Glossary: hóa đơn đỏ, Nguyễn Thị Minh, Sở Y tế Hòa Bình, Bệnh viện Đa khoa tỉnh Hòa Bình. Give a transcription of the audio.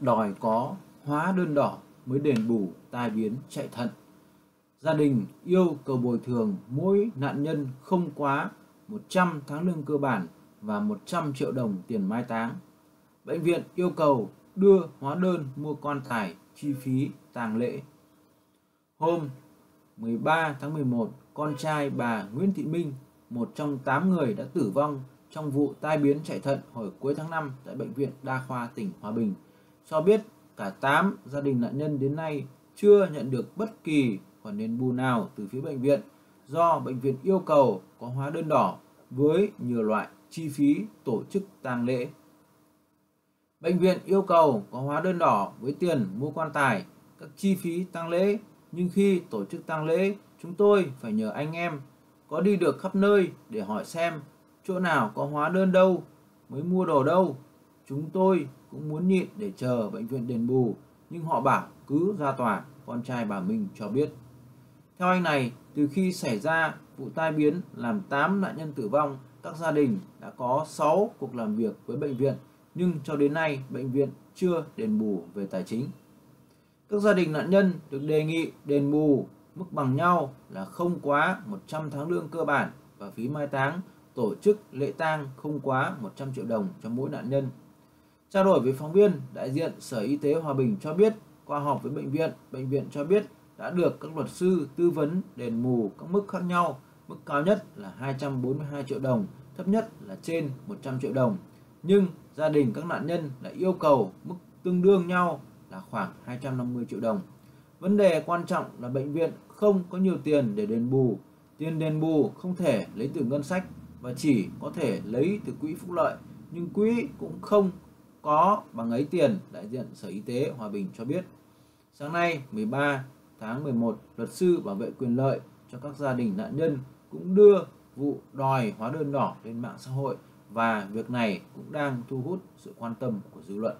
đòi có hóa đơn đỏ mới đền bù tai biến chạy thận. Gia đình yêu cầu bồi thường mỗi nạn nhân không quá 100 tháng lương cơ bản và 100 triệu đồng tiền mai táng. Bệnh viện yêu cầu đưa hóa đơn mua quan tài, chi phí tang lễ. Hôm 13 tháng 11, con trai bà Nguyễn Thị Minh, một trong 8 người đã tử vong trong vụ tai biến chạy thận hồi cuối tháng 5 tại Bệnh viện Đa khoa tỉnh Hòa Bình, cho biết cả 8 gia đình nạn nhân đến nay chưa nhận được bất kỳ khoản đền bù nào từ phía bệnh viện, do bệnh viện yêu cầu có hóa đơn đỏ với nhiều loại chi phí tổ chức tang lễ. Bệnh viện yêu cầu có hóa đơn đỏ với tiền mua quan tài, các chi phí tang lễ, nhưng khi tổ chức tang lễ, chúng tôi phải nhờ anh em có đi được khắp nơi để hỏi xem chỗ nào có hóa đơn đâu, mới mua đồ đâu. Chúng tôi cũng muốn nhịn để chờ bệnh viện đền bù, nhưng họ bảo cứ ra tòa, con trai bà Minh cho biết. Theo anh này, từ khi xảy ra vụ tai biến làm 8 nạn nhân tử vong, các gia đình đã có 6 cuộc làm việc với bệnh viện, nhưng cho đến nay bệnh viện chưa đền bù về tài chính. Các gia đình nạn nhân được đề nghị đền bù mức bằng nhau là không quá 100 tháng lương cơ bản và phí mai táng, tổ chức lễ tang không quá 100 triệu đồng cho mỗi nạn nhân. Trao đổi với phóng viên, đại diện Sở Y tế Hòa Bình cho biết, qua họp với bệnh viện cho biết đã được các luật sư tư vấn đền bù các mức khác nhau, mức cao nhất là 242 triệu đồng, thấp nhất là trên 100 triệu đồng. Nhưng gia đình các nạn nhân đã yêu cầu mức tương đương nhau là khoảng 250 triệu đồng. Vấn đề quan trọng là bệnh viện không có nhiều tiền để đền bù. Tiền đền bù không thể lấy từ ngân sách và chỉ có thể lấy từ quỹ phúc lợi, nhưng quỹ cũng không có bằng ấy tiền, đại diện Sở Y tế Hòa Bình cho biết. Sáng nay 13 tháng 11, luật sư bảo vệ quyền lợi cho các gia đình nạn nhân cũng đưa vụ đòi hóa đơn đỏ lên mạng xã hội, và việc này cũng đang thu hút sự quan tâm của dư luận.